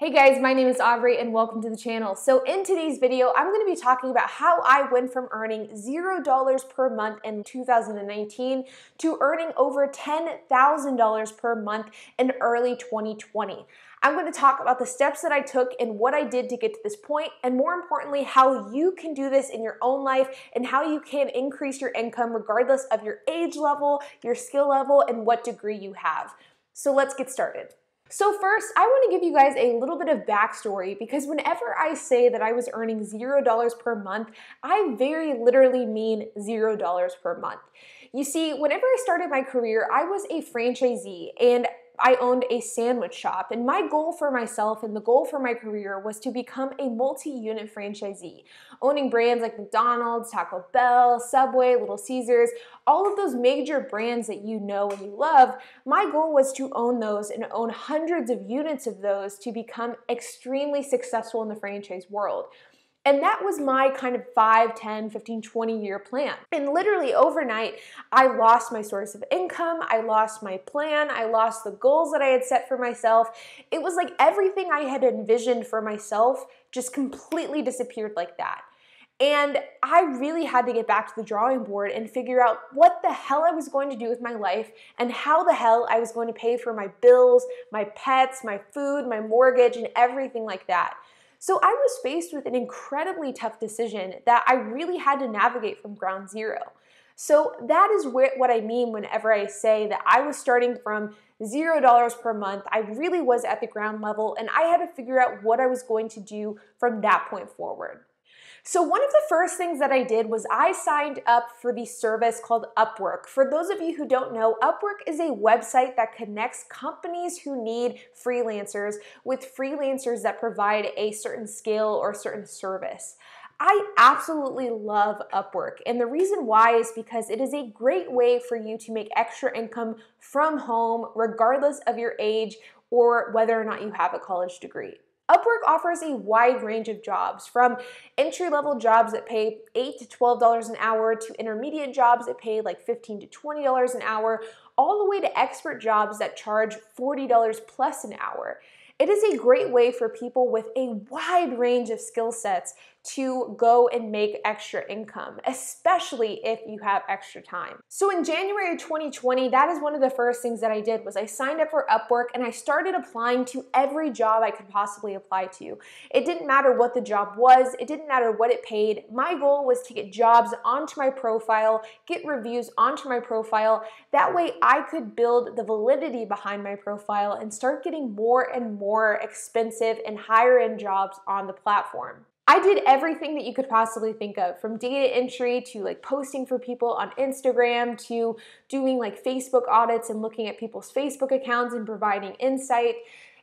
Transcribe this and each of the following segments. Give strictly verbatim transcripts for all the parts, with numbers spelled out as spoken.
Hey guys, my name is Aubrey and welcome to the channel. So in today's video, I'm gonna be talking about how I went from earning zero dollars per month in two thousand nineteen to earning over ten thousand dollars per month in early twenty twenty. I'm gonna talk about the steps that I took and what I did to get to this point, and more importantly, how you can do this in your own life and how you can increase your income regardless of your age level, your skill level, and what degree you have. So let's get started. So first, I want to give you guys a little bit of backstory, because whenever I say that I was earning zero dollars per month, I very literally mean zero dollars per month. You see, whenever I started my career, I was a franchisee and I owned a sandwich shop, and my goal for myself and the goal for my career was to become a multi-unit franchisee, owning brands like McDonald's, Taco Bell, Subway, Little Caesars, all of those major brands that you know and you love. My goal was to own those and own hundreds of units of those to become extremely successful in the franchise world. And that was my kind of five, ten, fifteen, twenty year plan. And literally overnight, I lost my source of income, I lost my plan, I lost the goals that I had set for myself. It was like everything I had envisioned for myself just completely disappeared like that. And I really had to get back to the drawing board and figure out what the hell I was going to do with my life and how the hell I was going to pay for my bills, my pets, my food, my mortgage, and everything like that. So I was faced with an incredibly tough decision that I really had to navigate from ground zero. So that is what I mean whenever I say that I was starting from zero dollars per month. I really was at the ground level, and I had to figure out what I was going to do from that point forward. So one of the first things that I did was I signed up for the service called Upwork. For those of you who don't know, Upwork is a website that connects companies who need freelancers with freelancers that provide a certain skill or certain service. I absolutely love Upwork, and the reason why is because it is a great way for you to make extra income from home regardless of your age or whether or not you have a college degree. Upwork offers a wide range of jobs, from entry-level jobs that pay eight to twelve dollars an hour to intermediate jobs that pay like fifteen to twenty dollars an hour, all the way to expert jobs that charge forty dollars plus an hour. It is a great way for people with a wide range of skill sets to go and make extra income, especially if you have extra time. So in January twenty twenty, that is one of the first things that I did was I signed up for Upwork and I started applying to every job I could possibly apply to. It didn't matter what the job was, it didn't matter what it paid. My goal was to get jobs onto my profile, get reviews onto my profile. That way I could build the validity behind my profile and start getting more and more more expensive and higher end jobs on the platform. I did everything that you could possibly think of, from data entry to like posting for people on Instagram to doing like Facebook audits and looking at people's Facebook accounts and providing insight.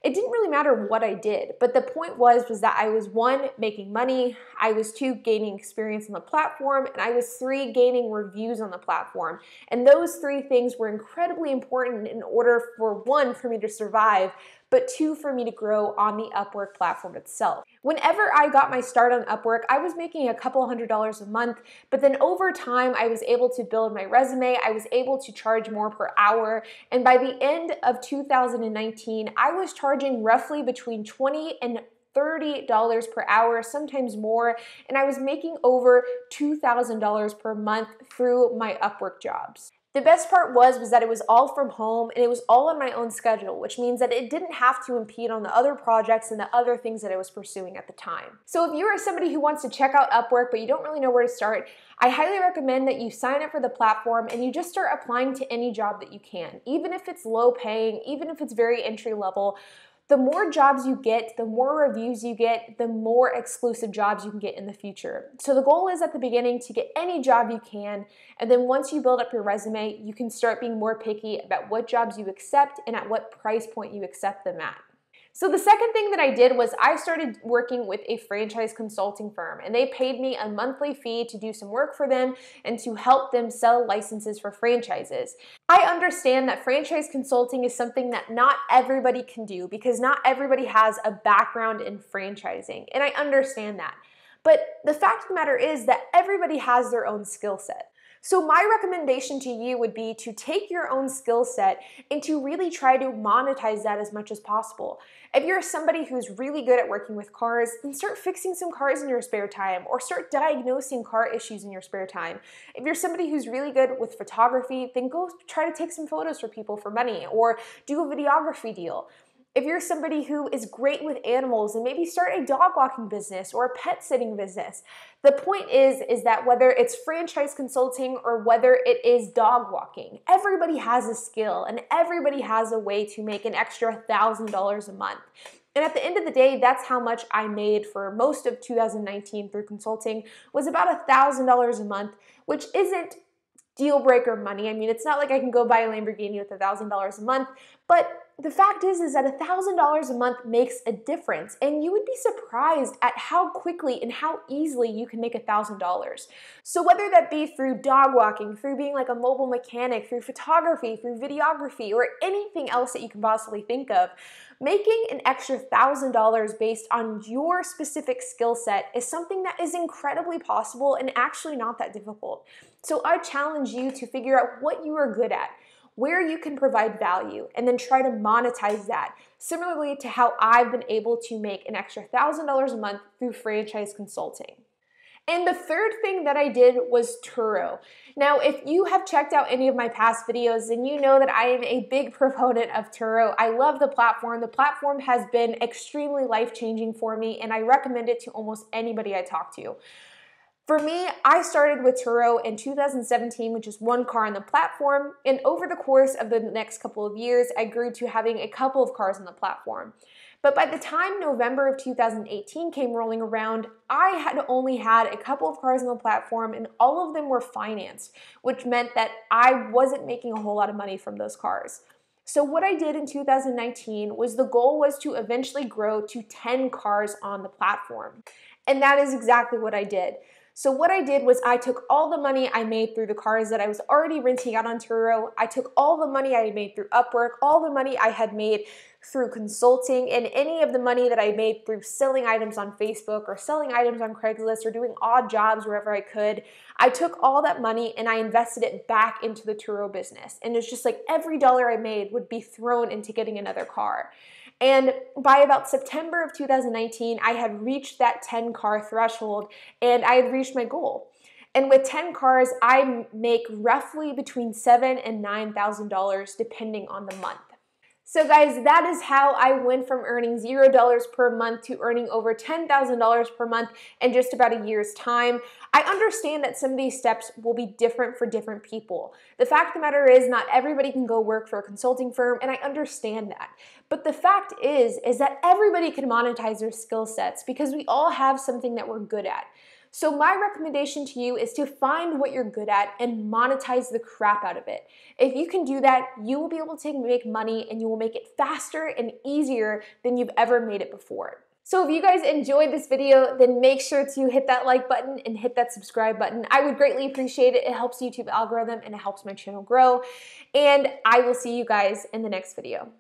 It didn't really matter what I did, but the point was was that I was one, making money, I was two, gaining experience on the platform, and I was three, gaining reviews on the platform. And those three things were incredibly important in order for one, for me to survive, but two, for me to grow on the Upwork platform itself. Whenever I got my start on Upwork, I was making a couple hundred dollars a month, but then over time, I was able to build my resume, I was able to charge more per hour, and by the end of two thousand nineteen, I was charging roughly between twenty and thirty dollars per hour, sometimes more, and I was making over two thousand dollars per month through my Upwork jobs. The best part was, was that it was all from home and it was all on my own schedule, which means that it didn't have to impede on the other projects and the other things that I was pursuing at the time. So if you are somebody who wants to check out Upwork but you don't really know where to start, I highly recommend that you sign up for the platform and you just start applying to any job that you can, even if it's low paying, even if it's very entry level. The more jobs you get, the more reviews you get, the more exclusive jobs you can get in the future. So the goal is at the beginning to get any job you can, and then once you build up your resume, you can start being more picky about what jobs you accept and at what price point you accept them at. So the second thing that I did was I started working with a franchise consulting firm, and they paid me a monthly fee to do some work for them and to help them sell licenses for franchises. I understand that franchise consulting is something that not everybody can do because not everybody has a background in franchising, and I understand that. But the fact of the matter is that everybody has their own skill set. So my recommendation to you would be to take your own skill set and to really try to monetize that as much as possible. If you're somebody who's really good at working with cars, then start fixing some cars in your spare time or start diagnosing car issues in your spare time. If you're somebody who's really good with photography, then go try to take some photos for people for money or do a videography deal. If you're somebody who is great with animals, and maybe start a dog walking business or a pet sitting business. The point is, is that whether it's franchise consulting or whether it is dog walking, everybody has a skill and everybody has a way to make an extra one thousand dollars a month. And at the end of the day, that's how much I made for most of two thousand nineteen through consulting, was about one thousand dollars a month, which isn't deal breaker money. I mean, it's not like I can go buy a Lamborghini with one thousand dollars a month, but the fact is, is that one thousand dollars a month makes a difference, and you would be surprised at how quickly and how easily you can make one thousand dollars. So whether that be through dog walking, through being like a mobile mechanic, through photography, through videography, or anything else that you can possibly think of, making an extra one thousand dollars based on your specific skill set is something that is incredibly possible and actually not that difficult. So I challenge you to figure out what you are good at, where you can provide value, and then try to monetize that. Similarly to how I've been able to make an extra one thousand dollars a month through franchise consulting. And the third thing that I did was Turo. Now, if you have checked out any of my past videos, then you know that I am a big proponent of Turo. I love the platform. The platform has been extremely life-changing for me, and I recommend it to almost anybody I talk to. For me, I started with Turo in two thousand seventeen, which is one car on the platform, and over the course of the next couple of years, I grew to having a couple of cars on the platform. But by the time November of two thousand eighteen came rolling around, I had only had a couple of cars on the platform, and all of them were financed, which meant that I wasn't making a whole lot of money from those cars. So what I did in two thousand nineteen was the goal was to eventually grow to ten cars on the platform, and that is exactly what I did. So what I did was I took all the money I made through the cars that I was already renting out on Turo, I took all the money I had made through Upwork, all the money I had made through consulting, and any of the money that I made through selling items on Facebook or selling items on Craigslist or doing odd jobs wherever I could, I took all that money and I invested it back into the Turo business. And it's just like every dollar I made would be thrown into getting another car. And by about September of two thousand nineteen, I had reached that ten car threshold and I had reached my goal. And with ten cars, I make roughly between seven thousand dollars and nine thousand dollars depending on the month. So guys, that is how I went from earning zero dollars per month to earning over ten thousand dollars per month in just about a year's time. I understand that some of these steps will be different for different people. The fact of the matter is not everybody can go work for a consulting firm, and I understand that. But the fact is, is that everybody can monetize their skill sets because we all have something that we're good at. So my recommendation to you is to find what you're good at and monetize the crap out of it. If you can do that, you will be able to make money and you will make it faster and easier than you've ever made it before. So if you guys enjoyed this video, then make sure to hit that like button and hit that subscribe button. I would greatly appreciate it. It helps the YouTube algorithm and it helps my channel grow. And I will see you guys in the next video.